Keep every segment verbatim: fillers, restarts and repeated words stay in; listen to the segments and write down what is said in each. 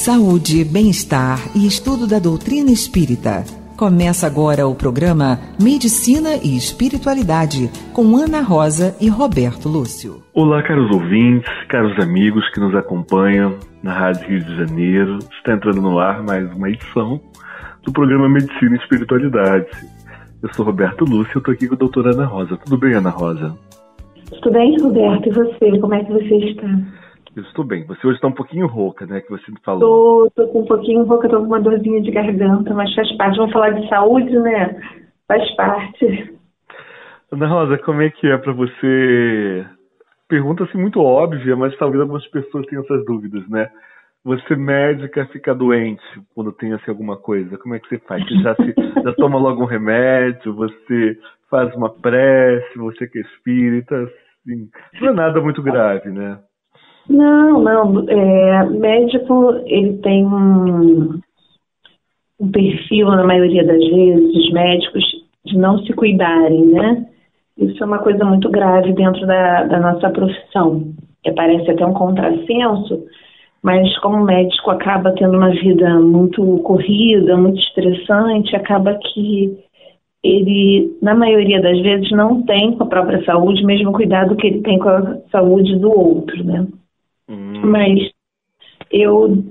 Saúde, bem-estar e estudo da doutrina espírita. Começa agora o programa Medicina e Espiritualidade com Ana Rosa e Roberto Lúcio. Olá, caros ouvintes, caros amigos que nos acompanham na Rádio Rio de Janeiro. Está entrando no ar mais uma edição do programa Medicina e Espiritualidade. Eu sou Roberto Lúcio e estou aqui com a doutora Ana Rosa. Tudo bem, Ana Rosa? Tudo bem, Roberto? E você? Como é que você está? Eu estou bem. Você hoje está um pouquinho rouca, né? Que você me falou. Estou com um pouquinho rouca, estou com uma dorzinha de garganta, mas faz parte. Vamos falar de saúde, né? Faz parte. Ana Rosa, como é que é para você? Pergunta assim muito óbvia, mas talvez algumas pessoas tenham essas dúvidas, né? Você, médica, fica doente quando tem assim alguma coisa. Como é que você faz? Você já, se, já toma logo um remédio? Você faz uma prece? Você que é espírita? Assim, não é nada muito grave, né? Não, não. É, médico, ele tem um, um perfil, na maioria das vezes, dos médicos, de não se cuidarem, né? Isso é uma coisa muito grave dentro da, da nossa profissão. É, parece até um contrassenso, mas como o médico acaba tendo uma vida muito corrida, muito estressante, acaba que ele, na maioria das vezes, não tem com a própria saúde o mesmo cuidado que ele tem com a saúde do outro, né? Hum. Mas eu,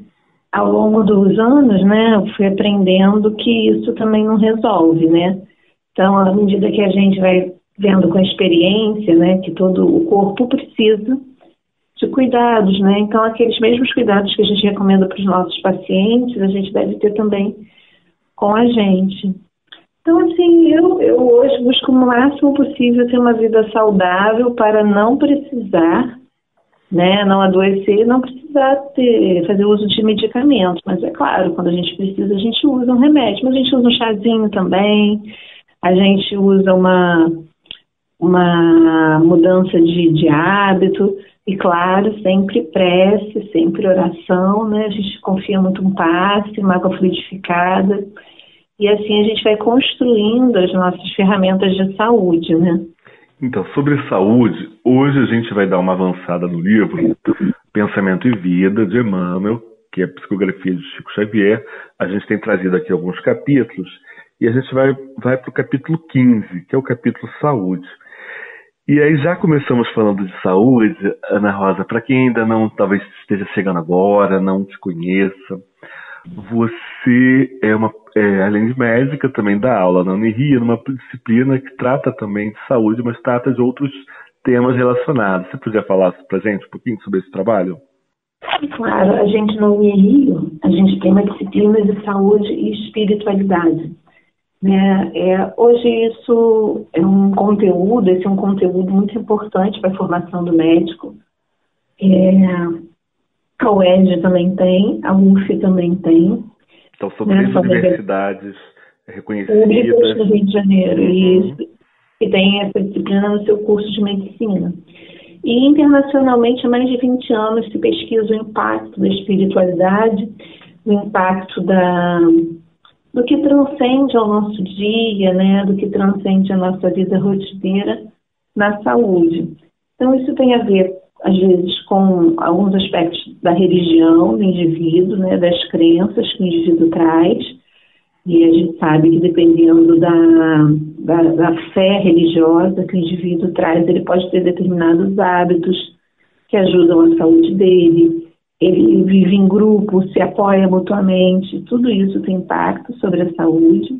ao longo dos anos, né, fui aprendendo que isso também não resolve, né? Então, à medida que a gente vai vendo com a experiência, né, que todo o corpo precisa de cuidados, né? Então, aqueles mesmos cuidados que a gente recomenda para os nossos pacientes, a gente deve ter também com a gente. Então, assim, eu, eu hoje busco o máximo possível ter uma vida saudável para não precisar, né? Não adoecer, não precisar ter, fazer uso de medicamentos. Mas, é claro, quando a gente precisa, a gente usa um remédio. Mas a gente usa um chazinho também, a gente usa uma, uma mudança de, de hábito. E claro, sempre prece, sempre oração, né? A gente confia muito em passe, uma água fluidificada. E assim a gente vai construindo as nossas ferramentas de saúde, né? Então, sobre saúde, hoje a gente vai dar uma avançada no livro Pensamento e Vida, de Emmanuel, que é a psicografia de Chico Xavier. A gente tem trazido aqui alguns capítulos e a gente vai, vai para o capítulo quinze, que é o capítulo Saúde. E aí já começamos falando de saúde, Ana Rosa, para quem ainda não, talvez esteja chegando agora, não te conheça, você é uma, é, além de médica, também dá aula na UNIRIO, numa disciplina que trata também de saúde, mas trata de outros temas relacionados. Você podia falar para gente um pouquinho sobre esse trabalho? Claro, a gente na UNIRIO, a gente tem uma disciplina de saúde e espiritualidade. Né? É, hoje isso é um conteúdo, esse é um conteúdo muito importante para a formação do médico. É, a U E R J também tem, a U F também tem. Então, sobre né? as sobre universidades reconhecidas. Públicas do Rio de Janeiro, uhum. E tem essa disciplina no seu curso de medicina. E internacionalmente, há mais de vinte anos, se pesquisa o impacto da espiritualidade, o impacto da... do que transcende ao nosso dia, né, do que transcende a nossa vida rotineira na saúde. Então, isso tem a ver, às vezes, com alguns aspectos da religião do indivíduo, né, das crenças que o indivíduo traz. E a gente sabe que, dependendo da, da, da fé religiosa que o indivíduo traz, ele pode ter determinados hábitos que ajudam a saúde dele. Ele vive em grupo, se apoia mutuamente, tudo isso tem impacto sobre a saúde.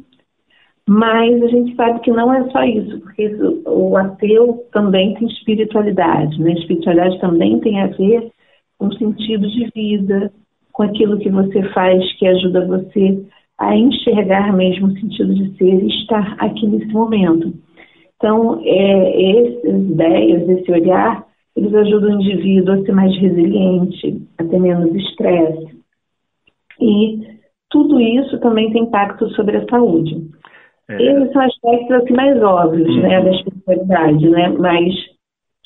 Mas a gente sabe que não é só isso, porque isso, o ateu também tem espiritualidade, né? A espiritualidade também tem a ver com o sentido de vida, com aquilo que você faz que ajuda você a enxergar mesmo o sentido de ser e estar aqui nesse momento. Então, é, essas ideias, esse olhar, eles ajudam o indivíduo a ser mais resiliente, a ter menos estresse. E tudo isso também tem impacto sobre a saúde. É. Esses são aspectos assim, mais óbvios, uhum, né, da espiritualidade, né? Mas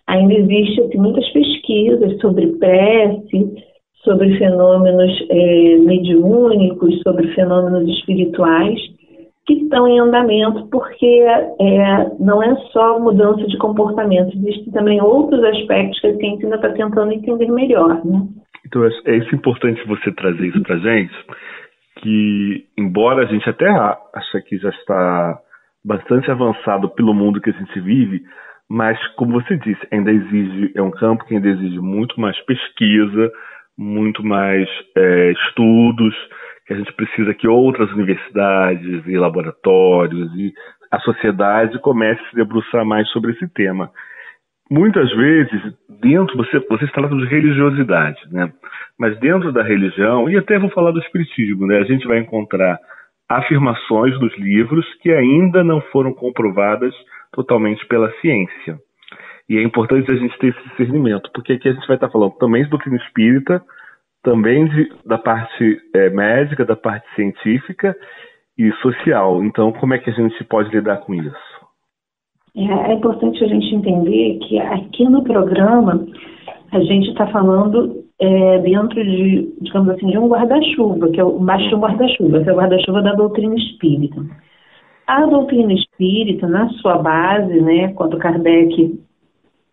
ainda existem assim, muitas pesquisas sobre prece, sobre fenômenos é, mediúnicos, sobre fenômenos espirituais, que estão em andamento, porque é, não é só mudança de comportamento, existem também outros aspectos que a ciência ainda está tentando entender melhor, né? Então, é isso importante você trazer isso para a gente, que embora a gente até acha que já está bastante avançado pelo mundo que a gente vive, mas, como você disse, ainda exige, é um campo que ainda exige muito mais pesquisa, muito mais é, estudos, que a gente precisa que outras universidades e laboratórios e a sociedade comece a se debruçar mais sobre esse tema. Muitas vezes, dentro, você, você está falando de religiosidade, né? Mas dentro da religião, e até vou falar do espiritismo, né? A gente vai encontrar afirmações dos livros que ainda não foram comprovadas totalmente pela ciência. E é importante a gente ter esse discernimento, porque aqui a gente vai estar falando também de doutrina espírita, também de, da parte é, médica, da parte científica e social. Então, como é que a gente pode lidar com isso? É importante a gente entender que aqui no programa a gente está falando é, dentro de, digamos assim, de um guarda-chuva, que é o baixo guarda-chuva, que é o guarda-chuva da doutrina espírita. A doutrina espírita, na sua base, né, quando Kardec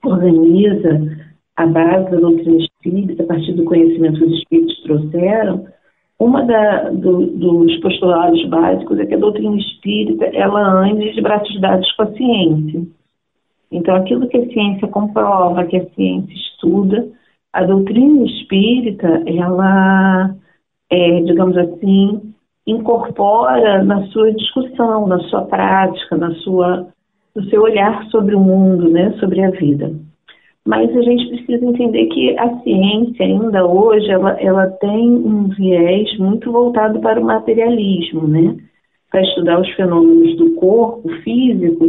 organiza a base da doutrina espírita, a partir do conhecimento que os espíritos trouxeram, uma da, do, dos postulados básicos é que a doutrina espírita, ela anda de braços dados com a ciência. Então, aquilo que a ciência comprova, que a ciência estuda, a doutrina espírita, ela, é, digamos assim, incorpora na sua discussão, na sua prática, na sua, no seu olhar sobre o mundo, né, sobre a vida. Mas a gente precisa entender que a ciência, ainda hoje, ela, ela tem um viés muito voltado para o materialismo, né? Para estudar os fenômenos do corpo físico,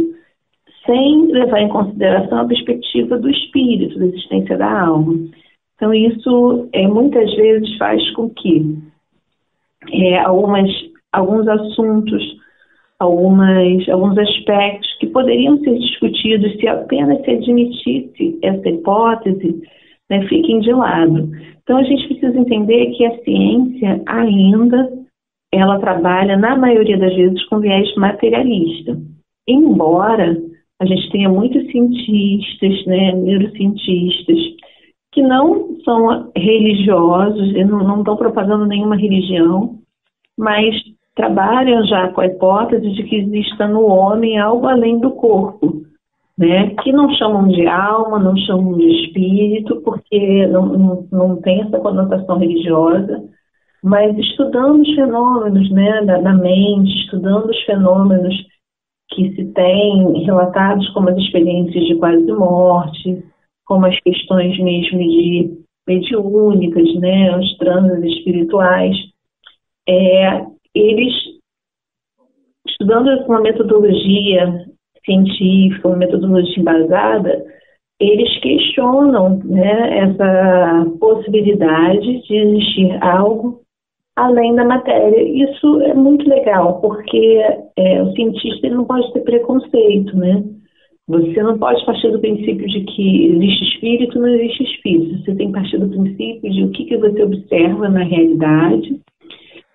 sem levar em consideração a perspectiva do espírito, da existência da alma. Então, isso é, muitas vezes faz com que é, algumas, alguns assuntos, algumas, alguns aspectos que poderiam ser discutidos se apenas se admitisse essa hipótese, né, fiquem de lado. Então, a gente precisa entender que a ciência ainda, ela trabalha, na maioria das vezes, com viés materialista. Embora a gente tenha muitos cientistas, né, neurocientistas, que não são religiosos, não, não estão propagando nenhuma religião, mas trabalham já com a hipótese de que exista no homem algo além do corpo, né? Que não chamam de alma, não chamam de espírito, porque não, não, não tem essa conotação religiosa, mas estudando os fenômenos, né, da, da mente, estudando os fenômenos que se tem relatados como as experiências de quase morte, como as questões mesmo de mediúnicas, né, os transes espirituais, é... eles, estudando uma metodologia científica, uma metodologia embasada, eles questionam, né, essa possibilidade de existir algo além da matéria. Isso é muito legal, porque é, o cientista não pode ter preconceito, né? Você não pode partir do princípio de que existe espírito, não existe espírito. Você tem que partir do princípio de o que, que você observa na realidade,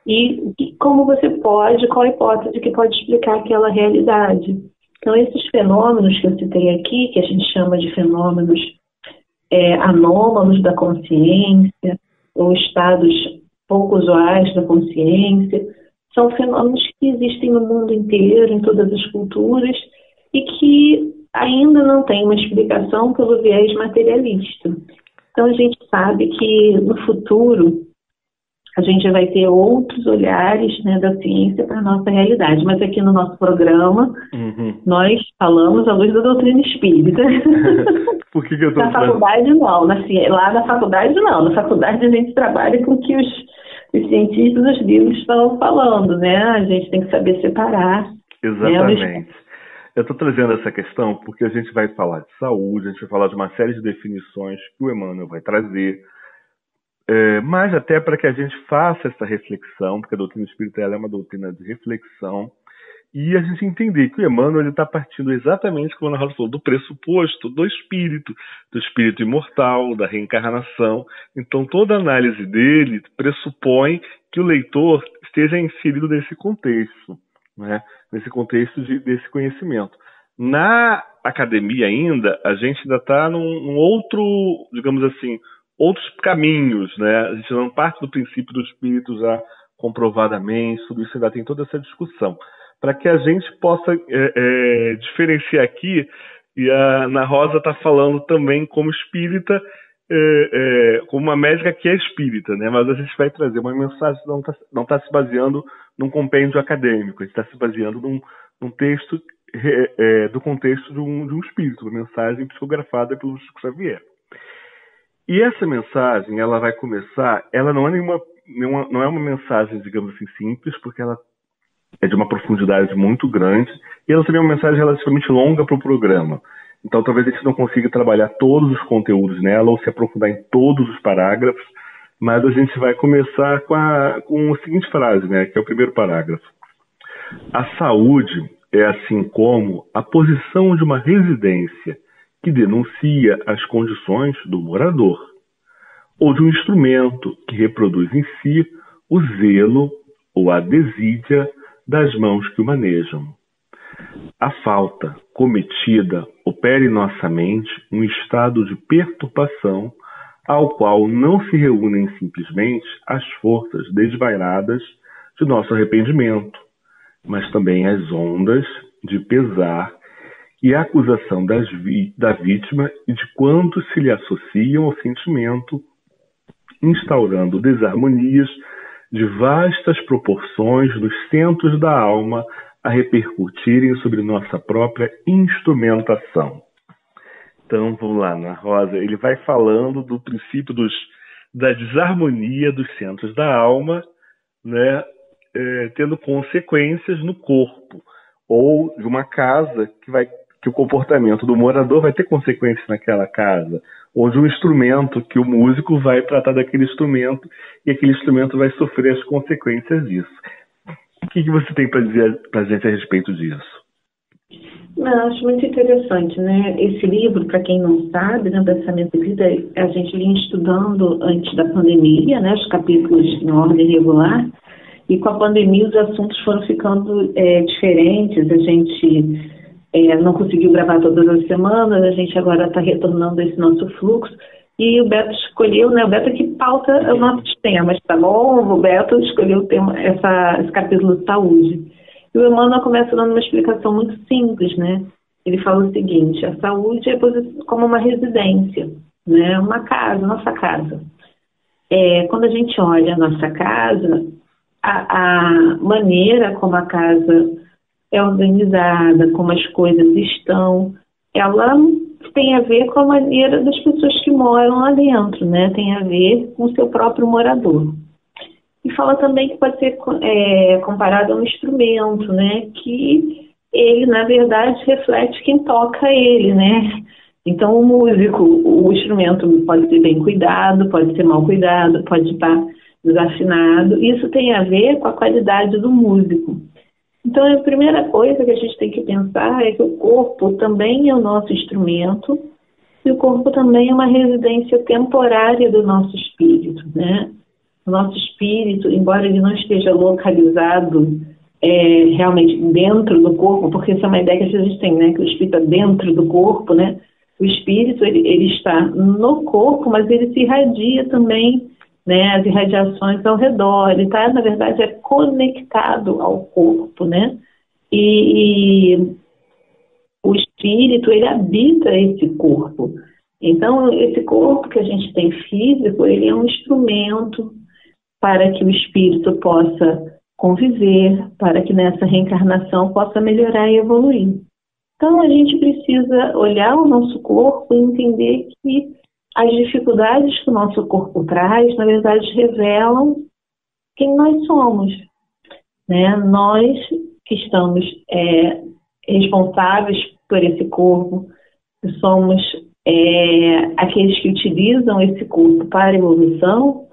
E, e como você pode, qual a hipótese que pode explicar aquela realidade. Então, esses fenômenos que eu citei aqui, que a gente chama de fenômenos é, anômalos da consciência, ou estados pouco usuais da consciência, são fenômenos que existem no mundo inteiro, em todas as culturas, e que ainda não tem uma explicação pelo viés materialista. Então, a gente sabe que no futuro a gente vai ter outros olhares, né, da ciência para a nossa realidade. Mas aqui no nosso programa, uhum, nós falamos à luz da doutrina espírita. Por que que eu tô na faculdade não, na, lá na faculdade não. Na faculdade a gente trabalha com o que os, os cientistas, os livros estão falando, né? A gente tem que saber separar. Exatamente. Né, os... Eu estou trazendo essa questão porque a gente vai falar de saúde, a gente vai falar de uma série de definições que o Emmanuel vai trazer, É, mas até para que a gente faça essa reflexão, porque a doutrina espírita ela é uma doutrina de reflexão, e a gente entender que o Emmanuel está partindo exatamente, como a Raul falou, do pressuposto do espírito, do espírito imortal, da reencarnação. Então, toda a análise dele pressupõe que o leitor esteja inserido nesse contexto, né? Nesse contexto de, desse conhecimento. Na academia ainda, a gente ainda está num, num outro, digamos assim, outros caminhos, né? A gente não parte do princípio do espírito já comprovadamente, tudo isso ainda tem toda essa discussão, para que a gente possa é, é, diferenciar aqui. E a Ana Rosa está falando também como espírita, é, é, como uma médica que é espírita, né? Mas a gente vai trazer uma mensagem que não está não tá se baseando num compêndio acadêmico, a gente está se baseando num, num texto é, é, do contexto de um, de um espírito, uma mensagem psicografada pelo Chico Xavier. E essa mensagem, ela vai começar, ela não é nenhuma, nenhuma não é uma mensagem, digamos assim, simples, porque ela é de uma profundidade muito grande, e ela seria uma mensagem relativamente longa para o programa. Então, talvez a gente não consiga trabalhar todos os conteúdos nela, ou se aprofundar em todos os parágrafos, mas a gente vai começar com a, com a seguinte frase, né, que é o primeiro parágrafo. A saúde é, assim como, a posição de uma residência que denuncia as condições do morador, ou de um instrumento que reproduz em si o zelo ou a desídia das mãos que o manejam. A falta cometida opera em nossa mente um estado de perturbação ao qual não se reúnem simplesmente as forças desvairadas de nosso arrependimento, mas também as ondas de pesar e a acusação das vi- da vítima e de quantos se lhe associam ao sentimento, instaurando desarmonias de vastas proporções dos centros da alma a repercutirem sobre nossa própria instrumentação. Então, vamos lá, Ana Rosa. Ele vai falando do princípio dos, da desarmonia dos centros da alma, né, é, tendo consequências no corpo, ou de uma casa que, vai, que o comportamento do morador vai ter consequências naquela casa, ou de um instrumento que o músico vai tratar daquele instrumento e aquele instrumento vai sofrer as consequências disso. O que, que você tem para dizer para a gente a respeito disso? Não, acho muito interessante, né? Esse livro, para quem não sabe, né, Pensamento e Vida, a gente vinha estudando antes da pandemia, né, os capítulos em ordem regular, e com a pandemia os assuntos foram ficando é, diferentes, a gente... É, não conseguiu gravar todas as semanas, a gente agora está retornando esse nosso fluxo. E o Beto escolheu, né? O Beto é que pauta os nossos temas, tá bom? O Beto escolheu o tema, essa, esse capítulo de saúde. E o Emmanuel começa dando uma explicação muito simples, né? Ele fala o seguinte: a saúde é como uma residência, né? Uma casa, nossa casa. É, quando a gente olha a nossa casa, a, a maneira como a casa é organizada, como as coisas estão, ela tem a ver com a maneira das pessoas que moram lá dentro, né? Tem a ver com o seu próprio morador. E fala também que pode ser é, comparado a um instrumento, né? Que ele, na verdade, reflete quem toca ele, né? Então, o músico, o instrumento pode ser bem cuidado, pode ser mal cuidado, pode estar desafinado. Isso tem a ver com a qualidade do músico. Então, a primeira coisa que a gente tem que pensar é que o corpo também é o nosso instrumento e o corpo também é uma residência temporária do nosso espírito, né? O nosso espírito, embora ele não esteja localizado é, realmente dentro do corpo, porque essa é uma ideia que a gente tem, né? Que o espírito está dentro do corpo, né? O espírito, ele, ele está no corpo, mas ele se irradia também, né, as irradiações ao redor, ele está, na verdade, é conectado ao corpo, né? E, e o espírito, ele habita esse corpo. Então, esse corpo que a gente tem físico, ele é um instrumento para que o espírito possa conviver, para que nessa reencarnação possa melhorar e evoluir. Então, a gente precisa olhar o nosso corpo e entender que as dificuldades que o nosso corpo traz, na verdade, revelam quem nós somos, né? Nós que estamos é, responsáveis por esse corpo, que somos é, aqueles que utilizam esse corpo para a evolução,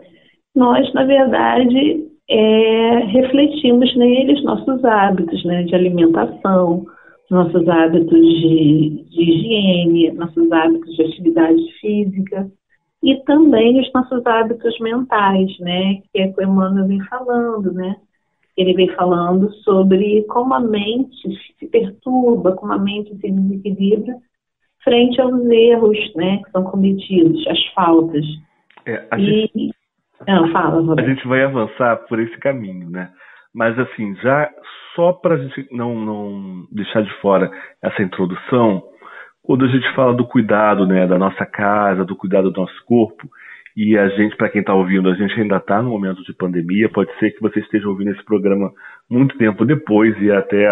nós, na verdade, é, refletimos nele os nossos hábitos, né, de alimentação, nossos hábitos de, de higiene, nossos hábitos de atividade física e também os nossos hábitos mentais, né? Que é que o Emmanuel vem falando, né? Ele vem falando sobre como a mente se perturba, como a mente se desequilibra frente aos erros, né? Que são cometidos, as faltas. É, a e... gente... Não, fala, Roberto. A gente vai avançar por esse caminho, né? Mas, assim, já só para a gente não, não deixar de fora essa introdução, quando a gente fala do cuidado, né, da nossa casa, do cuidado do nosso corpo, e a gente, para quem está ouvindo, a gente ainda está no momento de pandemia, pode ser que você esteja ouvindo esse programa muito tempo depois, e até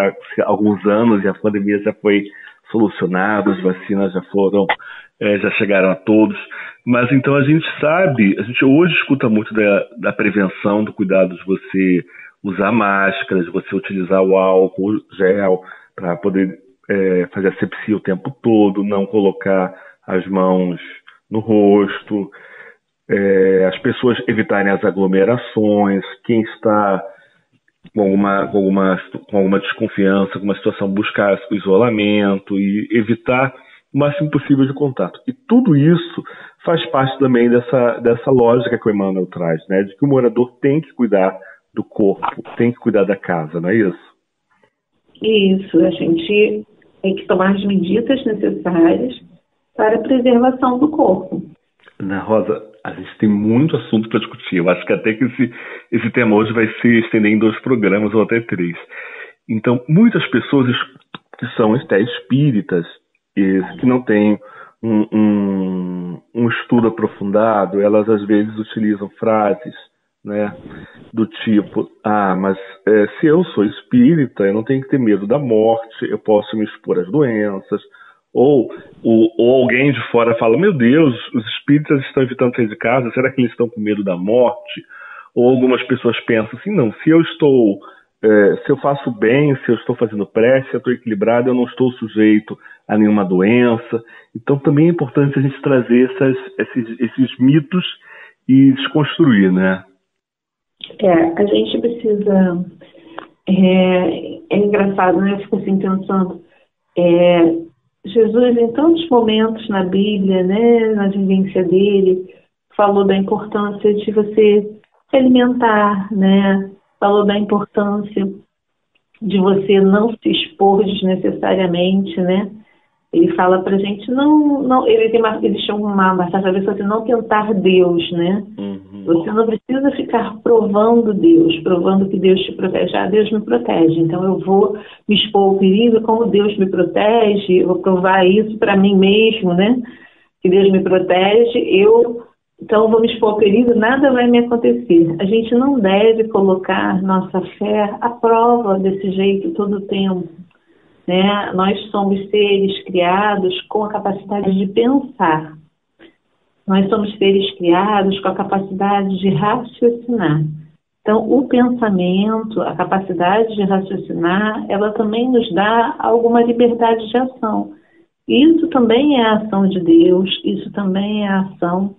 alguns anos, e a pandemia já foi solucionada, as vacinas já foram, é, já chegaram a todos. Mas então a gente sabe, a gente hoje escuta muito da, da prevenção, do cuidado de você usar máscaras, de você utilizar o álcool, gel, para poder é, fazer asepsia o tempo todo, não colocar as mãos no rosto, É, as pessoas evitarem as aglomerações, quem está com alguma, com alguma, com alguma desconfiança, com alguma situação, buscar o isolamento e evitar o máximo possível de contato. E tudo isso faz parte também dessa, dessa lógica que o Emmanuel traz, né? De que o morador tem que cuidar do corpo, tem que cuidar da casa, não é isso? Isso, a gente tem que tomar as medidas necessárias para a preservação do corpo. Ana Rosa, a gente tem muito assunto para discutir. Eu acho que até que esse, esse tema hoje vai se estender em dois programas ou até três. Então, muitas pessoas que são até espíritas, que não têm um, um, um estudo aprofundado, elas às vezes utilizam frases, né, do tipo, ah, mas é, se eu sou espírita, eu não tenho que ter medo da morte, eu posso me expor às doenças. Ou, ou, ou alguém de fora fala, meu Deus, os espíritas estão evitando sair de casa, será que eles estão com medo da morte? Ou algumas pessoas pensam assim, não, se eu estou, é, se eu faço bem, se eu estou fazendo prece, se eu estou equilibrado, eu não estou sujeito a nenhuma doença. Então também é importante a gente trazer essas, esses, esses mitos e desconstruir, né? É, a gente precisa... É, é engraçado, né? Eu fico assim pensando... É... Jesus, em tantos momentos na Bíblia, né, na vivência dele, falou da importância de você se alimentar, né? Falou da importância de você não se expor desnecessariamente, né? Ele fala pra gente, não, não, ele tem uma, ele chama uma massagem, você não tentar Deus, né? Uhum. Você não precisa ficar provando Deus, provando que Deus te protege. Ah, Deus me protege, então eu vou me expor ao perigo, como Deus me protege, eu vou provar isso pra mim mesmo, né? Que Deus me protege, eu, então eu vou me expor ao perigo, nada vai me acontecer. A gente não deve colocar nossa fé à prova desse jeito todo o tempo. Né? Nós somos seres criados com a capacidade de pensar. Nós somos seres criados com a capacidade de raciocinar. Então, o pensamento, a capacidade de raciocinar, ela também nos dá alguma liberdade de ação. Isso também é a ação de Deus, isso também é a ação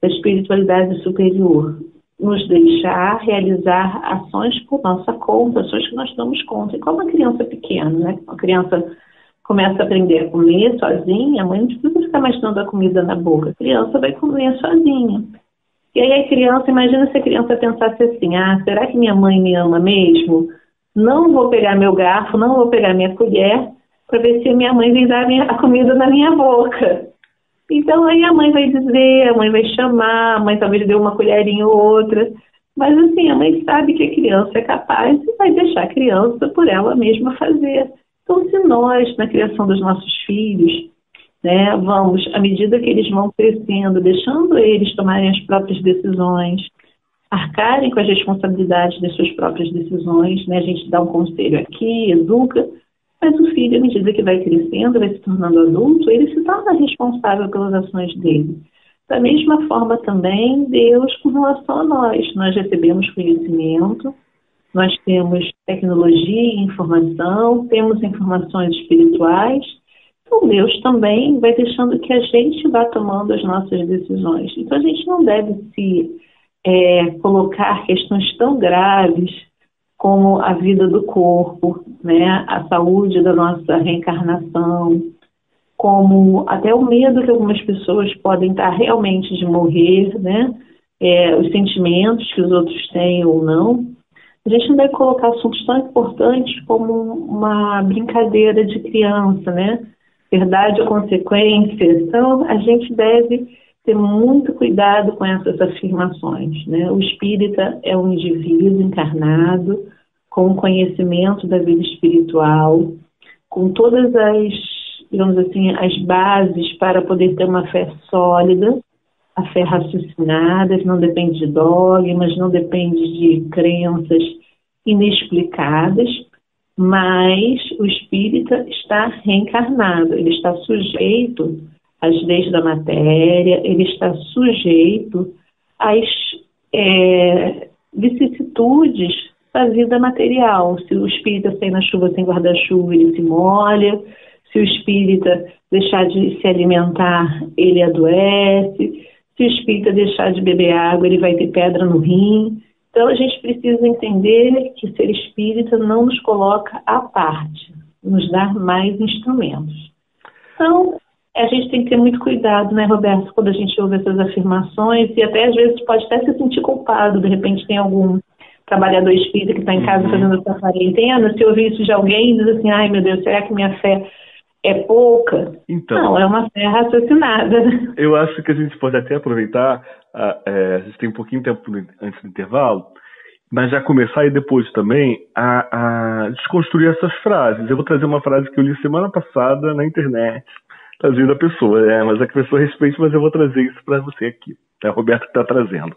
da espiritualidade superior. Nos deixar realizar ações por nossa conta, ações que nós damos conta. E como uma criança pequena, né? Uma criança começa a aprender a comer sozinha, a mãe não precisa ficar mais dando a comida na boca. A criança vai comer sozinha. E aí a criança, imagina se a criança pensasse assim, ah, será que minha mãe me ama mesmo? Não vou pegar meu garfo, não vou pegar minha colher, para ver se minha mãe vem dar a comida na minha boca. Então aí a mãe vai dizer, a mãe vai chamar, a mãe talvez dê uma colherinha ou outra, mas assim, a mãe sabe que a criança é capaz e vai deixar a criança por ela mesma fazer. Então se nós, na criação dos nossos filhos, né, vamos, à medida que eles vão crescendo, deixando eles tomarem as próprias decisões, arcarem com as responsabilidades das suas próprias decisões, né, a gente dá um conselho aqui, educa, mas o filho, à medida que vai crescendo, vai se tornando adulto, ele se torna responsável pelas ações dele. Da mesma forma também, Deus com relação a nós. Nós recebemos conhecimento, nós temos tecnologia e informação, temos informações espirituais. Então, Deus também vai deixando que a gente vá tomando as nossas decisões. Então, a gente não deve se é, colocar questões tão graves como a vida do corpo, né, a saúde da nossa reencarnação, como até o medo que algumas pessoas podem estar realmente de morrer, né, é, os sentimentos que os outros têm ou não. A gente não deve colocar assuntos tão importantes como uma brincadeira de criança, né, verdade ou consequência. Então, a gente deve ter muito cuidado com essas afirmações, né? O espírita é um indivíduo encarnado, com o conhecimento da vida espiritual, com todas as, digamos assim, as bases para poder ter uma fé sólida, a fé raciocinada, não depende de dogmas, não depende de crenças inexplicadas, mas o espírita está reencarnado, ele está sujeito às leis da matéria, ele está sujeito às é, vicissitudes da vida material. Se o espírita sair na chuva sem guarda-chuva, ele se molha. Se o espírita deixar de se alimentar, ele adoece. Se o espírita deixar de beber água, ele vai ter pedra no rim. Então, a gente precisa entender que ser espírita não nos coloca à parte, nos dá mais instrumentos. Então, a gente tem que ter muito cuidado, né, Roberto, quando a gente ouve essas afirmações, e até às vezes pode até se sentir culpado. De repente tem algum trabalhador espírita que está em casa fazendo essa quarentena, se ouvir isso de alguém, diz assim, ai meu Deus, será que minha fé é pouca? Então, não, é uma fé raciocinada. Eu acho que a gente pode até aproveitar, a, é, a gente tem um pouquinho de tempo antes do intervalo, mas já começar e depois também a, a desconstruir essas frases. Eu vou trazer uma frase que eu li semana passada na internet, trazendo a pessoa, né? Mas é que a pessoa respeite, mas eu vou trazer isso para você aqui, é o Roberto que está trazendo.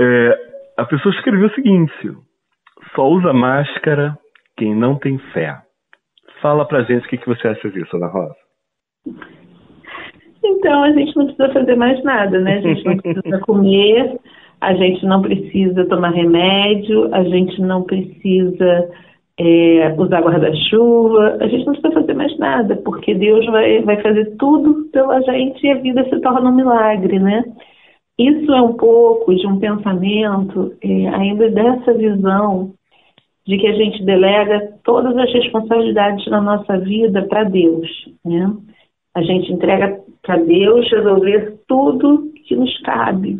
É... A pessoa escreveu o seguinte: só usa máscara quem não tem fé. Fala pra gente o que, que você acha disso, Ana Rosa. Então, a gente não precisa fazer mais nada, né? A gente não precisa comer, a gente não precisa tomar remédio, a gente não precisa é, usar guarda-chuva, a gente não precisa fazer mais nada, porque Deus vai, vai fazer tudo pela gente e a vida se torna um milagre, né? Isso é um pouco de um pensamento, é, ainda dessa visão de que a gente delega todas as responsabilidades da nossa vida para Deus, né? A gente entrega para Deus resolver tudo que nos cabe.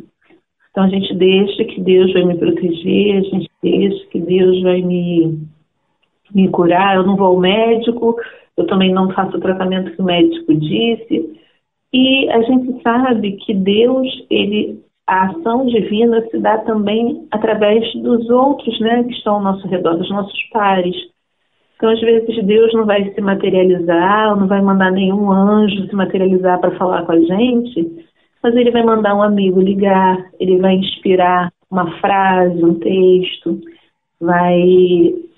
Então a gente deixa que Deus vai me proteger, a gente deixa que Deus vai me, me curar. Eu não vou ao médico, eu também não faço o tratamento que o médico disse. E a gente sabe que Deus, ele, a ação divina se dá também através dos outros, né, que estão ao nosso redor, dos nossos pares. Então, às vezes, Deus não vai se materializar, não vai mandar nenhum anjo se materializar para falar com a gente, mas ele vai mandar um amigo ligar, ele vai inspirar uma frase, um texto, vai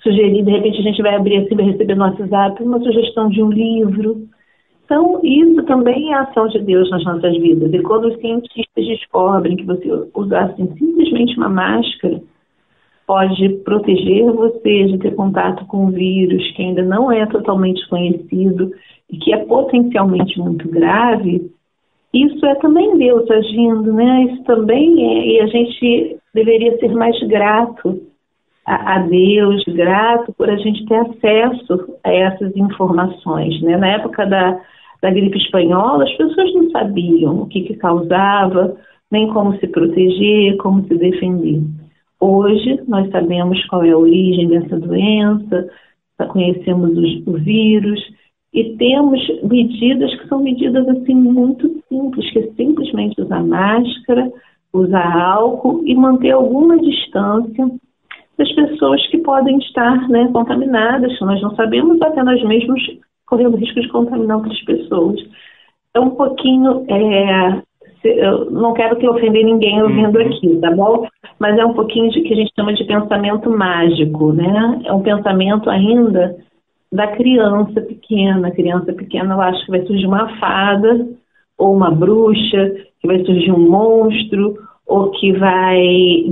sugerir, de repente a gente vai abrir assim, vai receber no WhatsApp uma sugestão de um livro. Então, isso também é a ação de Deus nas nossas vidas. E quando os cientistas descobrem que você usar assim, simplesmente uma máscara pode proteger você de ter contato com um vírus que ainda não é totalmente conhecido e que é potencialmente muito grave, isso é também Deus agindo, né? Isso também é, e a gente deveria ser mais grato a Deus, grato por a gente ter acesso a essas informações, né? Na época da, da gripe espanhola, as pessoas não sabiam o que, que causava, nem como se proteger, como se defender. Hoje, nós sabemos qual é a origem dessa doença, conhecemos o, o vírus e temos medidas que são medidas assim, muito simples, que é simplesmente usar máscara, usar álcool e manter alguma distância das pessoas que podem estar, né, contaminadas. Nós não sabemos, até nós mesmos corremos risco de contaminar outras pessoas. É um pouquinho, é, se, eu não quero que ofender ninguém ouvindo aqui, tá bom? Mas é um pouquinho de que a gente chama de pensamento mágico, né? É um pensamento ainda da criança pequena. A criança pequena, eu acho que vai surgir uma fada ou uma bruxa, que vai surgir um monstro, ou que vai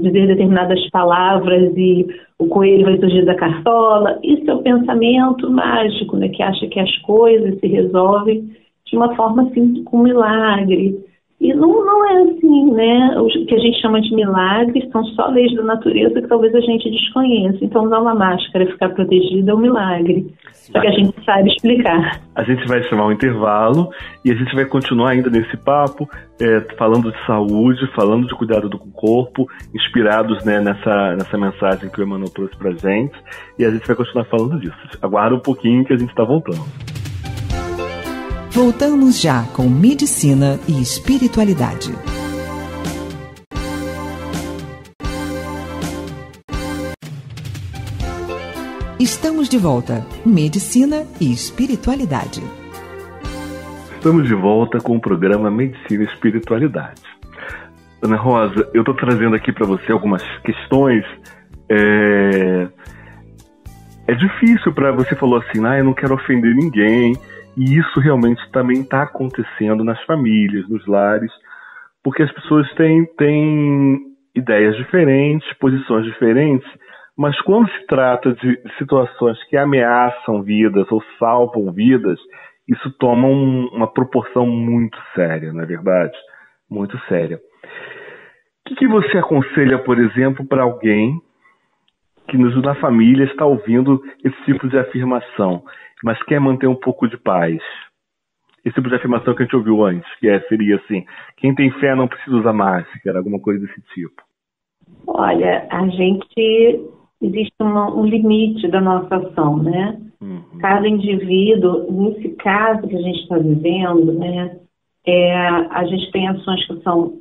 dizer determinadas palavras e o coelho vai surgir da cartola. Isso é o pensamento mágico, né? Que acha que as coisas se resolvem de uma forma assim, com milagre. E não, não é assim, né? O que a gente chama de milagres são só leis da natureza que talvez a gente desconheça. Então, usar uma máscara, ficar protegida é um milagre. Só que a gente sabe explicar. A gente vai chamar um intervalo e a gente vai continuar ainda nesse papo, é, falando de saúde, falando de cuidado do corpo, inspirados, né, nessa, nessa mensagem que o Emmanuel trouxe pra gente. E a gente vai continuar falando disso. Aguarda um pouquinho que a gente tá voltando. Voltamos já com Medicina e Espiritualidade. Estamos de volta. Medicina e Espiritualidade. Estamos de volta com o programa Medicina e Espiritualidade. Ana Rosa, eu estou trazendo aqui para você algumas questões. É, é difícil para você falou assim, ah, eu não quero ofender ninguém. E isso realmente também está acontecendo nas famílias, nos lares, porque as pessoas têm, têm ideias diferentes, posições diferentes, mas quando se trata de situações que ameaçam vidas ou salvam vidas, isso toma um, uma proporção muito séria, não é verdade? Muito séria. O que, que você aconselha, por exemplo, para alguém que nos, na família está ouvindo esse tipo de afirmação, mas quer manter um pouco de paz? Esse tipo de afirmação que a gente ouviu antes, que é, seria assim, quem tem fé não precisa usar máscara, alguma coisa desse tipo. Olha, a gente... existe um, um limite da nossa ação, né? Uhum. Cada indivíduo, nesse caso que a gente está vivendo, né, é, a gente tem ações que são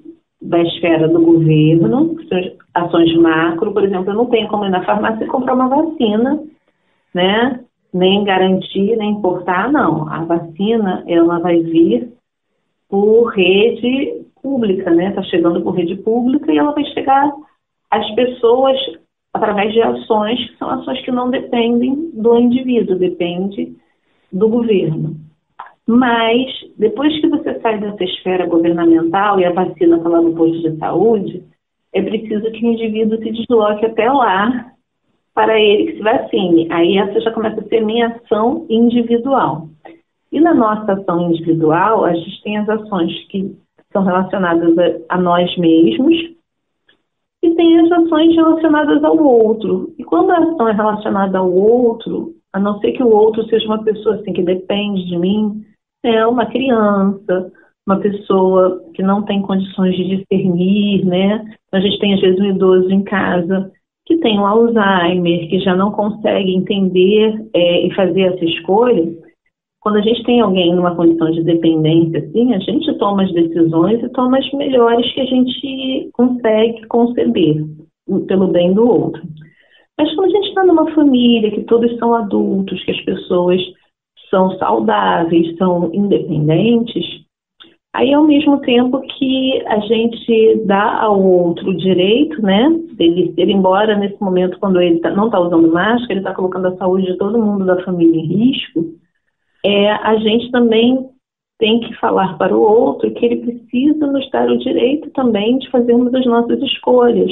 da esfera do governo, que são ações macro. Por exemplo, eu não tenho como ir na farmácia e comprar uma vacina, né? Nem garantir, nem importar, não. A vacina, ela vai vir por rede pública, né? Está chegando por rede pública e ela vai chegar às pessoas através de ações, que são ações que não dependem do indivíduo, depende do governo. Mas, depois que você sai dessa esfera governamental e a vacina está lá no posto de saúde, é preciso que o indivíduo se desloque até lá para ele que se vacine. Aí essa já começa a ser minha ação individual. E na nossa ação individual, a gente tem as ações que são relacionadas a, a nós mesmos e tem as ações relacionadas ao outro. E quando a ação é relacionada ao outro, a não ser que o outro seja uma pessoa assim que depende de mim, é uma criança, uma pessoa que não tem condições de discernir, né? A gente tem, às vezes, um idoso em casa que tem um Alzheimer, que já não consegue entender é, e fazer essa escolha. Quando a gente tem alguém numa condição de dependência, assim, a gente toma as decisões e toma as melhores que a gente consegue conceber pelo bem do outro. Mas quando a gente está numa família que todos são adultos, que as pessoas são saudáveis, são independentes, aí, ao mesmo tempo que a gente dá ao outro o direito, né, dele ir embora nesse momento, quando ele tá, não está usando máscara, ele está colocando a saúde de todo mundo da família em risco, é, a gente também tem que falar para o outro que ele precisa nos dar o direito também de fazermos as nossas escolhas.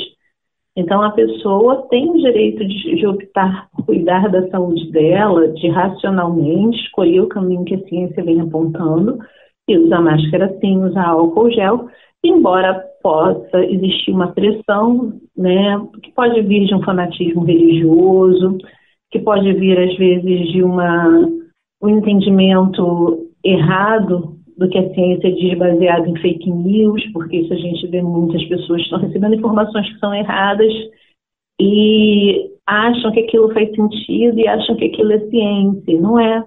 Então, a pessoa tem o direito de, de optar por cuidar da saúde dela, de racionalmente escolher o caminho que a ciência vem apontando, e usar máscara sim, usar álcool gel, embora possa existir uma pressão, né, que pode vir de um fanatismo religioso, que pode vir às vezes de uma, um entendimento errado do que a ciência diz baseado em fake news, porque isso a gente vê muitas pessoas que estão recebendo informações que são erradas e acham que aquilo faz sentido e acham que aquilo é ciência, não é?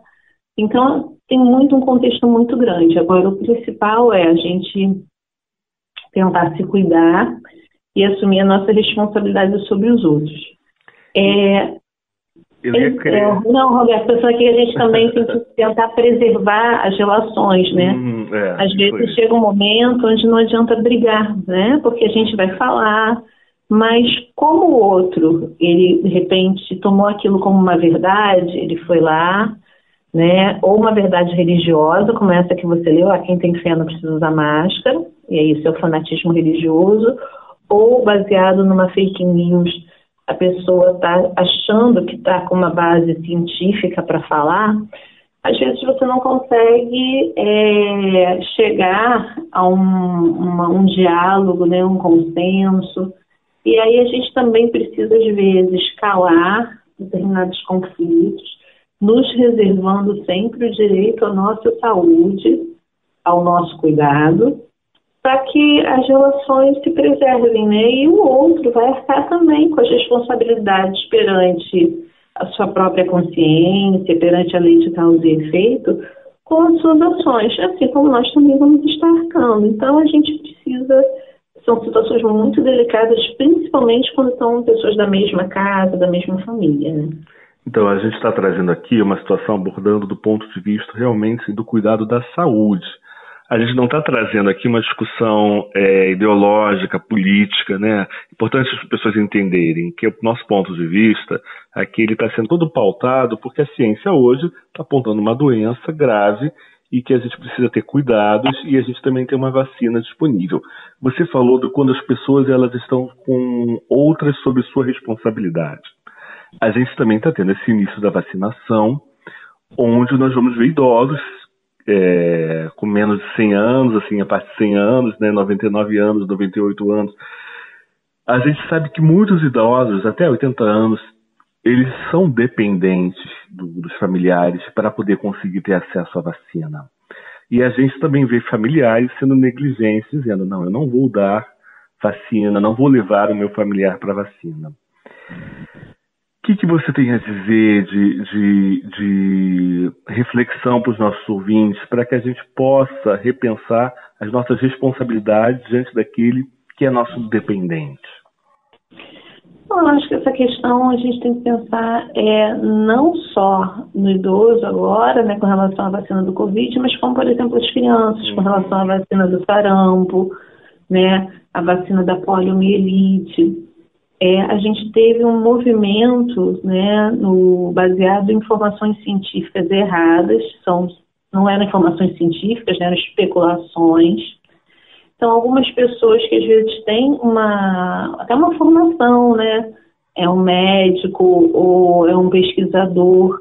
Então, tem muito um contexto muito grande. Agora, o principal é a gente tentar se cuidar e assumir a nossa responsabilidade sobre os outros. É, é, não, Roberto, só que a gente também tem que tentar preservar as relações, né? Hum, é, Às vezes foi. Chega um momento onde não adianta brigar, né? Porque a gente vai falar, mas como o outro, ele de repente tomou aquilo como uma verdade, ele foi lá, né? Ou uma verdade religiosa, como essa que você leu, ah, quem tem fé não precisa usar máscara, e aí isso é o fanatismo religioso, ou baseado numa fake news, a pessoa está achando que está com uma base científica para falar. Às vezes você não consegue é, chegar a um, uma, um diálogo, né, um consenso, e aí a gente também precisa, às vezes, calar determinados conflitos, nos reservando sempre o direito à nossa saúde, ao nosso cuidado, para que as relações se preservem, né? E o outro vai arcar também com as responsabilidades perante a sua própria consciência, perante a lei de causa e efeito, com suas ações, assim como nós também vamos estar arcando. Então, a gente precisa... São situações muito delicadas, principalmente quando são pessoas da mesma casa, da mesma família, né? Então, a gente está trazendo aqui uma situação abordando do ponto de vista realmente do cuidado da saúde. A gente não está trazendo aqui uma discussão é, ideológica, política, né? Importante as pessoas entenderem que o nosso ponto de vista aqui ele está sendo todo pautado porque a ciência hoje está apontando uma doença grave e que a gente precisa ter cuidados e a gente também tem uma vacina disponível. Você falou de quando as pessoas elas estão com outras sob sua responsabilidade. A gente também está tendo esse início da vacinação, onde nós vamos ver idosos é, com menos de cem anos, assim, a partir de cem anos, né, noventa e nove anos, noventa e oito anos. A gente sabe que muitos idosos, até oitenta anos, eles são dependentes do, dos familiares para poder conseguir ter acesso à vacina. E a gente também vê familiares sendo negligentes, dizendo, não, eu não vou dar vacina, não vou levar o meu familiar para a vacina. O que, que você tem a dizer de, de, de reflexão para os nossos ouvintes para que a gente possa repensar as nossas responsabilidades diante daquele que é nosso dependente? Eu acho que essa questão a gente tem que pensar é, não só no idoso agora, né, com relação à vacina do Covid, mas como, por exemplo, as crianças, com relação à vacina do sarampo, né, a vacina da poliomielite. É, a gente teve um movimento, né, no, baseado em informações científicas erradas, são, não eram informações científicas, né, eram especulações. Então, algumas pessoas que às vezes têm uma, até uma formação, né, é um médico ou é um pesquisador,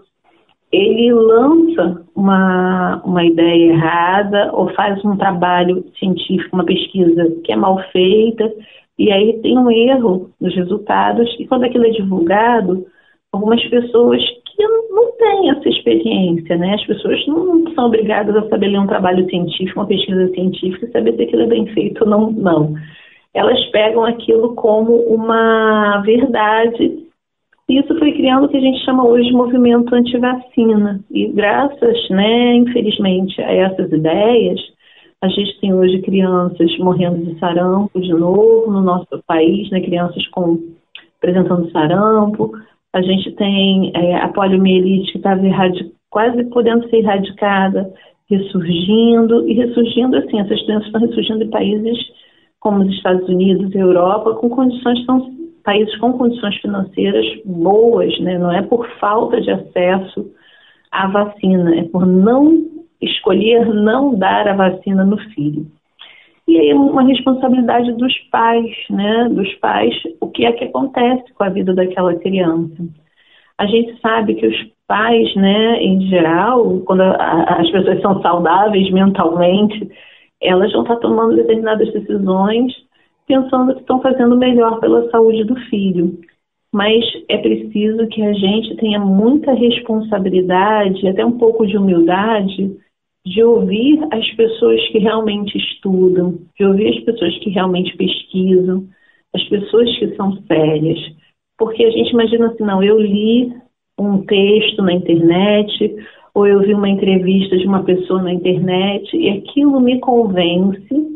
ele lança uma, uma ideia errada ou faz um trabalho científico, uma pesquisa que é mal feita, e aí tem um erro nos resultados, e quando aquilo é divulgado, algumas pessoas que não têm essa experiência, né? As pessoas não são obrigadas a saber ler um trabalho científico, uma pesquisa científica, e saber se aquilo é bem feito ou não, não. Elas pegam aquilo como uma verdade, e isso foi criando o que a gente chama hoje de movimento antivacina. E graças, né, infelizmente, a essas ideias, a gente tem hoje crianças morrendo de sarampo de novo no nosso país, né? Crianças com, apresentando sarampo. A gente tem é, a poliomielite que estava quase podendo ser erradicada, ressurgindo, e ressurgindo assim, essas doenças estão ressurgindo em países como os Estados Unidos e Europa, com condições, são países com condições financeiras boas, né? Não é por falta de acesso à vacina, é por não escolher não dar a vacina no filho. E aí é uma responsabilidade dos pais, né? Dos pais, o que é que acontece com a vida daquela criança. A gente sabe que os pais, né, em geral, quando a, a, as pessoas são saudáveis mentalmente, elas vão estar tomando determinadas decisões pensando que estão fazendo melhor pela saúde do filho. Mas é preciso que a gente tenha muita responsabilidade, até um pouco de humildade, de ouvir as pessoas que realmente estudam, de ouvir as pessoas que realmente pesquisam, as pessoas que são sérias. Porque a gente imagina assim, não, eu li um texto na internet, ou eu vi uma entrevista de uma pessoa na internet, e aquilo me convence,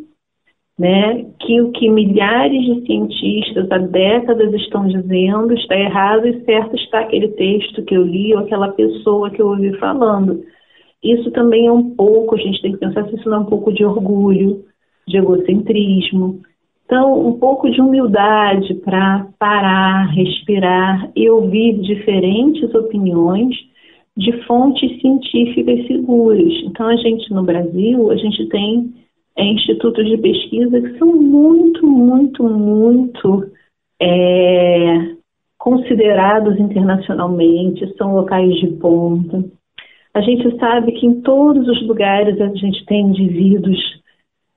né, que o que milhares de cientistas há décadas estão dizendo está errado e certo está aquele texto que eu li ou aquela pessoa que eu ouvi falando. Isso também é um pouco, a gente tem que pensar se isso não é um pouco de orgulho, de egocentrismo. Então, um pouco de humildade para parar, respirar e ouvir diferentes opiniões de fontes científicas seguras. Então, a gente no Brasil, a gente tem é, institutos de pesquisa que são muito, muito, muito é, considerados internacionalmente, são locais de ponta. A gente sabe que em todos os lugares a gente tem indivíduos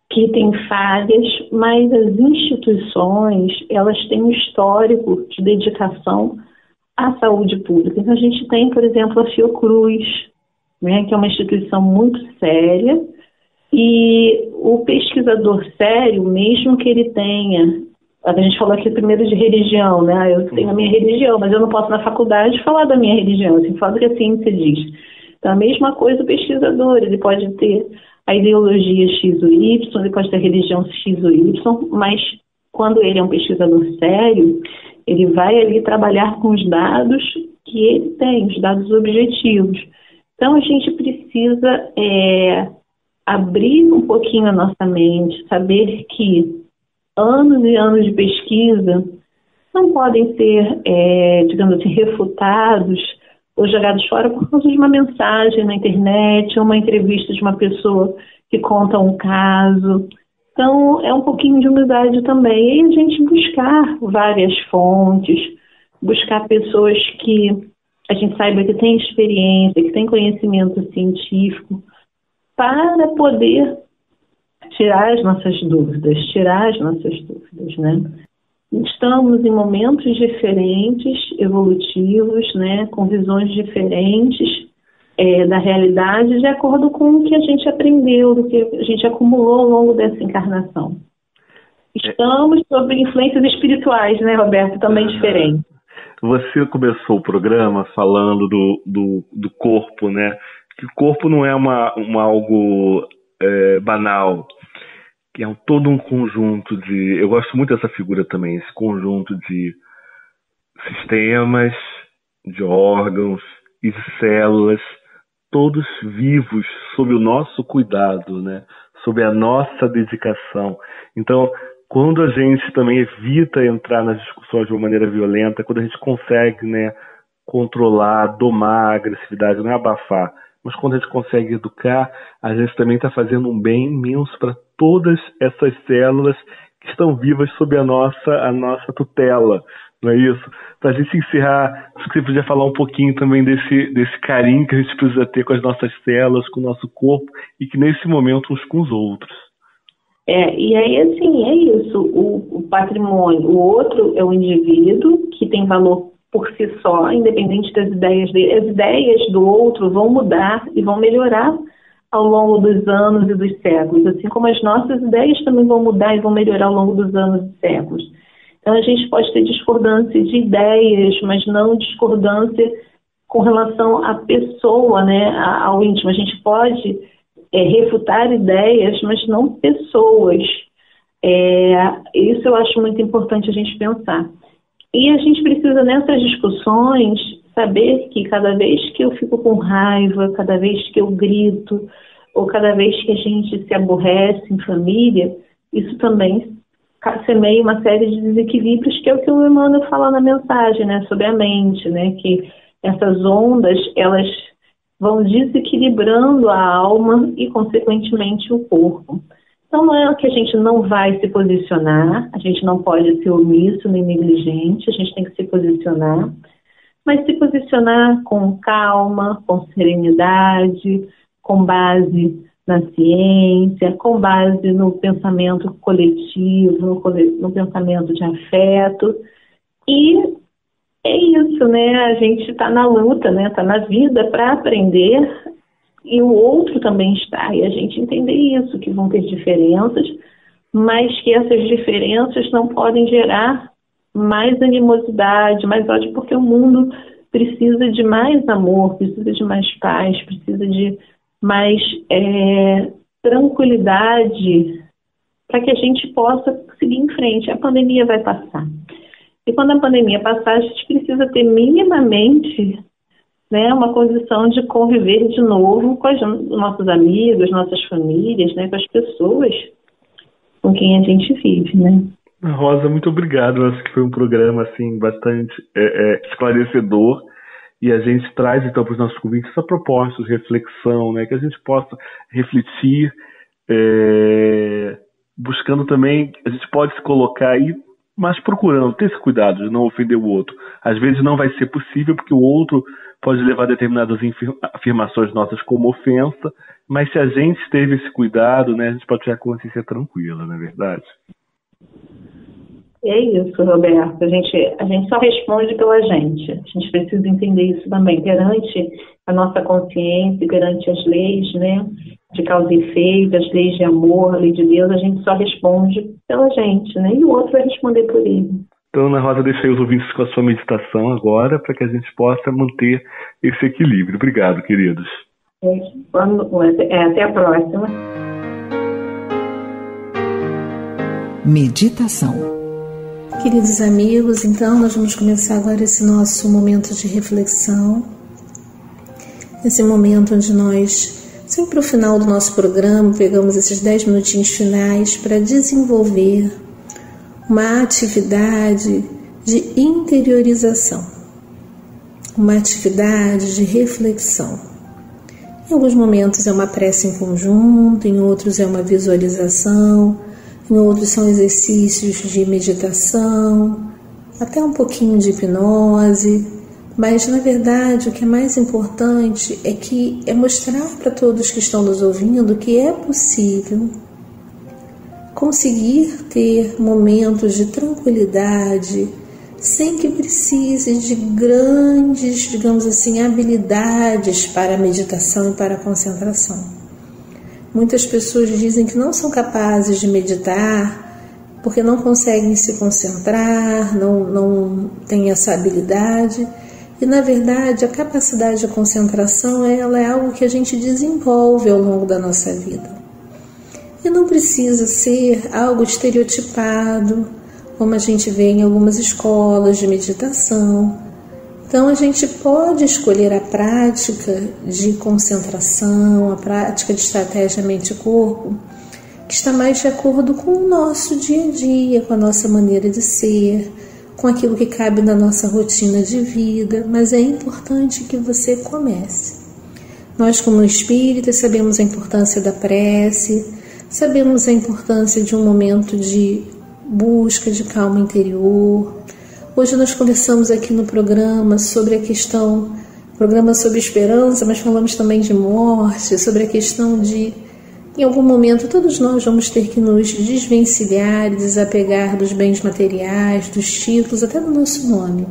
que têm falhas, mas as instituições, elas têm um histórico de dedicação à saúde pública. Então a gente tem, por exemplo, a Fiocruz, né, que é uma instituição muito séria, e o pesquisador sério, mesmo que ele tenha... A gente falou aqui primeiro de religião, né? Eu tenho a minha religião, mas eu não posso na faculdade falar da minha religião, assim, falar do que a ciência diz. Então, a mesma coisa o pesquisador, ele pode ter a ideologia X ou Y, ele pode ter a religião X ou Y, mas quando ele é um pesquisador sério, ele vai ali trabalhar com os dados que ele tem, os dados objetivos. Então, a gente precisa é, abrir um pouquinho a nossa mente, saber que anos e anos de pesquisa não podem ser, é, digamos assim, refutados ou jogados fora por causa de uma mensagem na internet ou uma entrevista de uma pessoa que conta um caso. Então, é um pouquinho de humildade também. E a gente buscar várias fontes, buscar pessoas que a gente saiba que tem experiência, que tem conhecimento científico, para poder tirar as nossas dúvidas, tirar as nossas dúvidas, né? Estamos em momentos diferentes, evolutivos, né, com visões diferentes é, da realidade, de acordo com o que a gente aprendeu, do que a gente acumulou ao longo dessa encarnação. Estamos sob influências espirituais, né, Roberto? Também diferentes. Você começou o programa falando do, do, do corpo, né? Que o corpo não é uma, uma algo é, banal, que é todo um conjunto de... Eu gosto muito dessa figura também, esse conjunto de sistemas, de órgãos e células, todos vivos sob o nosso cuidado, né? Sob a nossa dedicação. Então, quando a gente também evita entrar nas discussões de uma maneira violenta, quando a gente consegue, né, controlar, domar a agressividade, não é abafar, mas quando a gente consegue educar, a gente também está fazendo um bem imenso para todas essas células que estão vivas sob a nossa, a nossa tutela, não é isso? Para a gente encerrar, acho que você podia falar um pouquinho também desse, desse carinho que a gente precisa ter com as nossas células, com o nosso corpo, e que nesse momento uns com os outros. É, e aí assim, é isso, o, o patrimônio, o outro é o indivíduo que tem valor por si só, independente das ideias dele. As ideias do outro vão mudar e vão melhorar ao longo dos anos e dos séculos, assim como as nossas ideias também vão mudar e vão melhorar ao longo dos anos e séculos. Então, a gente pode ter discordância de ideias, mas não discordância com relação à pessoa, né, ao íntimo. A gente pode é, refutar ideias, mas não pessoas. É, isso eu acho muito importante a gente pensar. E a gente precisa, nessas discussões, saber que cada vez que eu fico com raiva, cada vez que eu grito, ou cada vez que a gente se aborrece em família, isso também semeia uma série de desequilíbrios, que é o que o Emmanuel fala na mensagem, né, sobre a mente, né, que essas ondas, elas vão desequilibrando a alma e, consequentemente, o corpo. Então, não é que a gente não vai se posicionar, a gente não pode ser omisso nem negligente, a gente tem que se posicionar, mas se posicionar com calma, com serenidade, com base na ciência, com base no pensamento coletivo, no pensamento de afeto. E é isso, né? A gente está na luta, né? Está na vida para aprender. E o outro também está, e a gente entender isso, que vão ter diferenças, mas que essas diferenças não podem gerar mais animosidade, mais ódio, porque o mundo precisa de mais amor, precisa de mais paz, precisa de mais é, tranquilidade, para que a gente possa seguir em frente. A pandemia vai passar. E quando a pandemia passar, a gente precisa ter minimamente... né, uma condição de conviver de novo com os nossos amigos, nossas famílias, né, com as pessoas com quem a gente vive, né? Rosa, muito obrigado. Eu acho que foi um programa assim, bastante é, é, esclarecedor, e a gente traz então para os nossos convidados essa proposta de reflexão, né, que a gente possa refletir, é, buscando também, a gente pode se colocar aí, mas procurando ter esse cuidado de não ofender o outro. Às vezes não vai ser possível, porque o outro pode levar determinadas afirmações nossas como ofensa, mas se a gente teve esse cuidado, né, a gente pode ter a consciência tranquila, não é verdade? É isso, Roberto. A gente, a gente só responde pela gente. A gente precisa entender isso também. Garante a nossa consciência, garante as leis, né, de causa e efeito, as leis de amor, a lei de Deus, a gente só responde pela gente, né, e o outro vai responder por ele. Então, Ana Rosa, deixei os ouvintes com a sua meditação agora, para que a gente possa manter esse equilíbrio. Obrigado, queridos. Até a próxima. Meditação. Queridos amigos, então nós vamos começar agora esse nosso momento de reflexão. Esse momento onde nós, sempre ao final do nosso programa, pegamos esses dez minutinhos finais para desenvolver uma atividade de interiorização, uma atividade de reflexão. Em alguns momentos é uma prece em conjunto, em outros é uma visualização, em outros são exercícios de meditação, até um pouquinho de hipnose, mas na verdade o que é mais importante é que é mostrar para todos que estão nos ouvindo que é possível conseguir ter momentos de tranquilidade, sem que precise de grandes, digamos assim, habilidades para a meditação e para a concentração. Muitas pessoas dizem que não são capazes de meditar porque não conseguem se concentrar, não, não têm essa habilidade. E, na verdade, a capacidade de concentração ela é algo que a gente desenvolve ao longo da nossa vida. E não precisa ser algo estereotipado, como a gente vê em algumas escolas de meditação. Então a gente pode escolher a prática de concentração, a prática de estratégia mente-corpo, que está mais de acordo com o nosso dia a dia, com a nossa maneira de ser, com aquilo que cabe na nossa rotina de vida, mas é importante que você comece. Nós, como espíritas, sabemos a importância da prece, sabemos a importância de um momento de busca de calma interior. Hoje nós conversamos aqui no programa sobre a questão, programa sobre esperança, mas falamos também de morte, sobre a questão de, em algum momento, todos nós vamos ter que nos desvencilhar e desapegar dos bens materiais, dos títulos, até do nosso nome.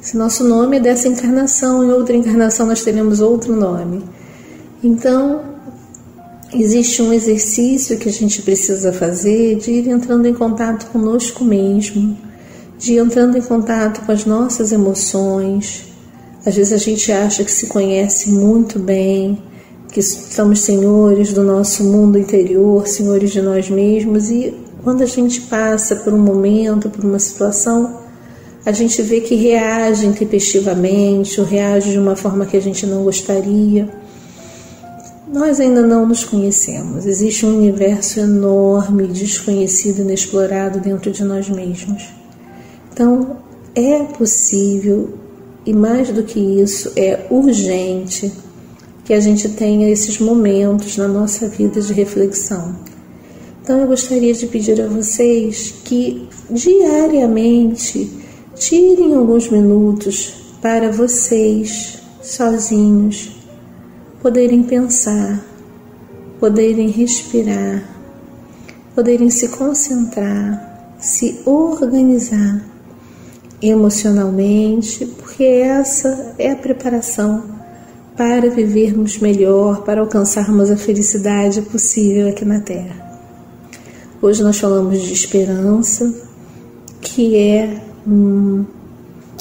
Se nosso nome é dessa encarnação, em outra encarnação nós teremos outro nome. Então, existe um exercício que a gente precisa fazer de ir entrando em contato conosco mesmo, de ir entrando em contato com as nossas emoções. Às vezes a gente acha que se conhece muito bem, que estamos senhores do nosso mundo interior, senhores de nós mesmos, e quando a gente passa por um momento, por uma situação, a gente vê que reage intempestivamente ou reage de uma forma que a gente não gostaria. Nós ainda não nos conhecemos. Existe um universo enorme, desconhecido, inexplorado dentro de nós mesmos. Então, é possível, e mais do que isso, é urgente que a gente tenha esses momentos na nossa vida de reflexão. Então, eu gostaria de pedir a vocês que, diariamente, tirem alguns minutos para vocês, sozinhos, poderem pensar, poderem respirar, poderem se concentrar, se organizar emocionalmente, porque essa é a preparação para vivermos melhor, para alcançarmos a felicidade possível aqui na Terra. Hoje nós falamos de esperança, que é um,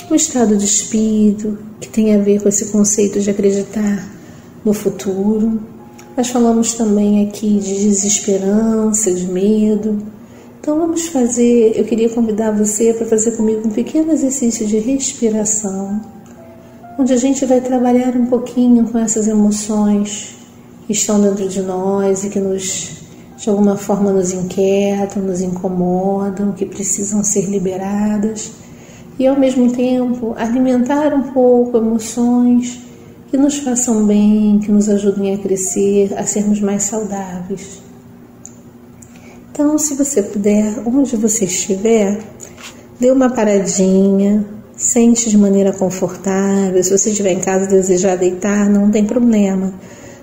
um estado de espírito que tem a ver com esse conceito de acreditar no futuro. Nós falamos também aqui de desesperança, de medo. Então vamos fazer, eu queria convidar você para fazer comigo um pequeno exercício de respiração, onde a gente vai trabalhar um pouquinho com essas emoções que estão dentro de nós e que nos, de alguma forma nos inquietam, nos incomodam, que precisam ser liberadas, e ao mesmo tempo alimentar um pouco emoções que nos façam bem, que nos ajudem a crescer, a sermos mais saudáveis. Então, se você puder, onde você estiver, dê uma paradinha, sente de maneira confortável. Se você estiver em casa e desejar deitar, não tem problema.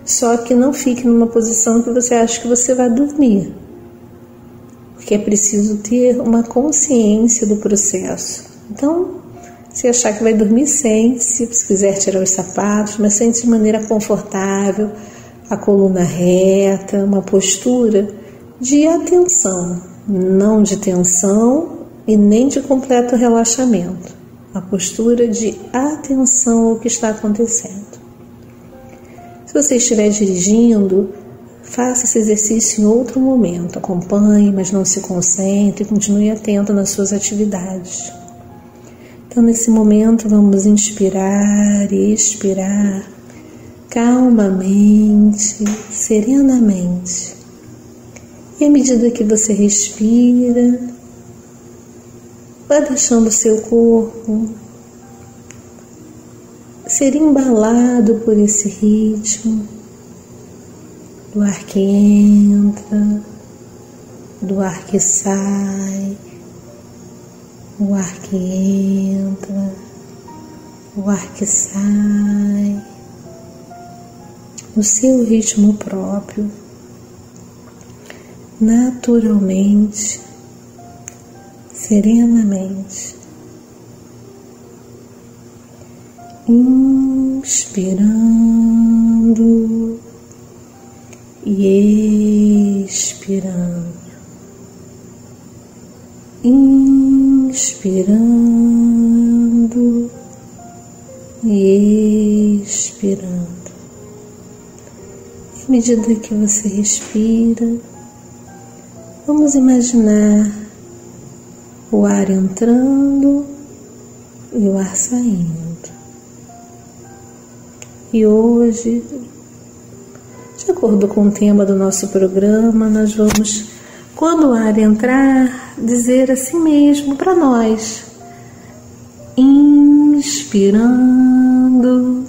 Só que não fique numa posição que você acha que você vai dormir, porque é preciso ter uma consciência do processo. Então, se achar que vai dormir, sente-se, se quiser tirar os sapatos, mas sente-se de maneira confortável, a coluna reta, uma postura de atenção, não de tensão e nem de completo relaxamento. Uma postura de atenção ao que está acontecendo. Se você estiver dirigindo, faça esse exercício em outro momento. Acompanhe, mas não se concentre, e continue atento nas suas atividades. Então, nesse momento, vamos inspirar e expirar calmamente, serenamente. E à medida que você respira, vá deixando o seu corpo ser embalado por esse ritmo do ar que entra, do ar que sai, o ar que entra, o ar que sai, no seu ritmo próprio, naturalmente, serenamente. Inspirando e expirando, inspirando e expirando. À medida que você respira, vamos imaginar o ar entrando e o ar saindo. E hoje, de acordo com o tema do nosso programa, nós vamos, quando o ar entrar, dizer assim mesmo para nós: inspirando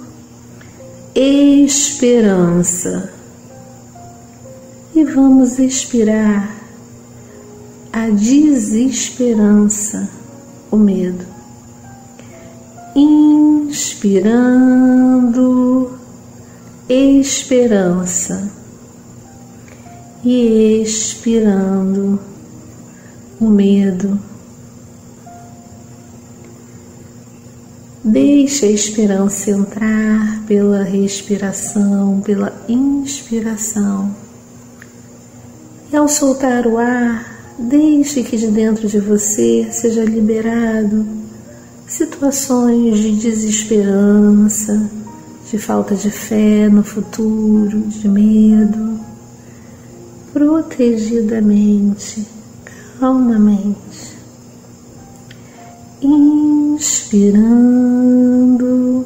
esperança. E vamos expirar a desesperança, o medo. Inspirando esperança e expirando o medo. Deixe a esperança entrar pela respiração, pela inspiração. E ao soltar o ar, deixe que de dentro de você seja liberado situações de desesperança, de falta de fé no futuro, de medo, protegidamente, calmamente. Inspirando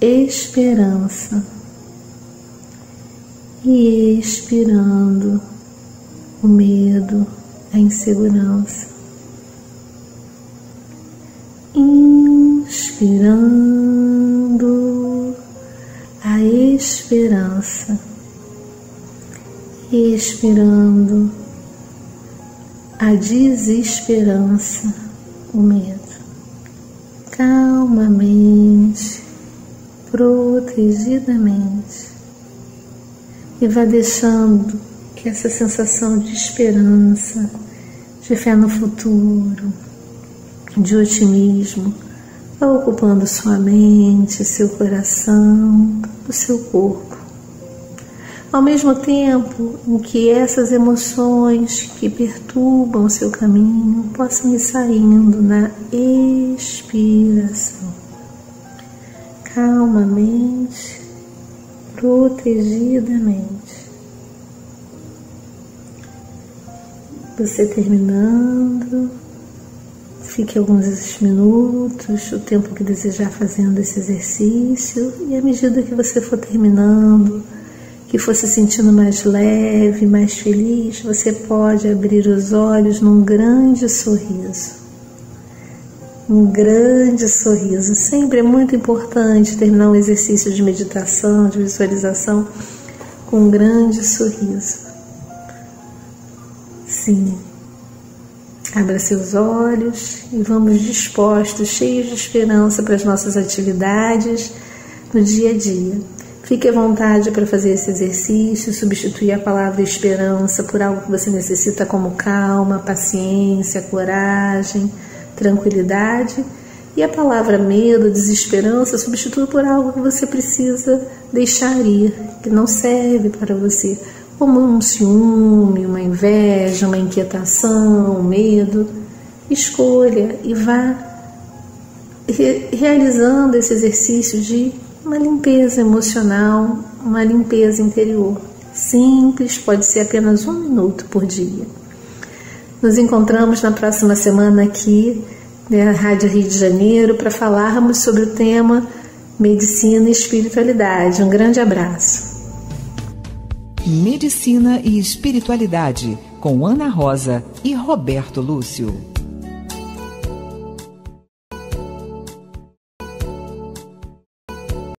esperança e expirando o medo, a insegurança. Inspirando a esperança e expirando a desesperança, o medo, calmamente, protegidamente. E vá deixando que essa sensação de esperança, de fé no futuro, de otimismo, vá ocupando sua mente, seu coração, o seu corpo. Ao mesmo tempo em que essas emoções que perturbam o seu caminho possam ir saindo na expiração, calmamente, protegidamente. Você terminando. Fique alguns minutos, o tempo que desejar, fazendo esse exercício, e à medida que você for terminando, que for se sentindo mais leve, mais feliz, você pode abrir os olhos num grande sorriso. Um grande sorriso. Sempre é muito importante terminar um exercício de meditação, de visualização, com um grande sorriso. Sim. Abra seus olhos e vamos dispostos, cheios de esperança para as nossas atividades no dia a dia. Fique à vontade para fazer esse exercício, substituir a palavra esperança por algo que você necessita, como calma, paciência, coragem, tranquilidade. E a palavra medo, desesperança, substitua por algo que você precisa deixar ir, que não serve para você, como um ciúme, uma inveja, uma inquietação, um medo. Escolha e vá re- realizando esse exercício de uma limpeza emocional, uma limpeza interior. Simples, pode ser apenas um minuto por dia. Nos encontramos na próxima semana aqui na Rádio Rio de Janeiro para falarmos sobre o tema Medicina e Espiritualidade. Um grande abraço. Medicina e Espiritualidade, com Ana Rosa e Roberto Lúcio.